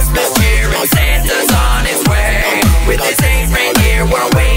Christmas cheer and Santa's on his way. With his 8 reindeer we're waiting.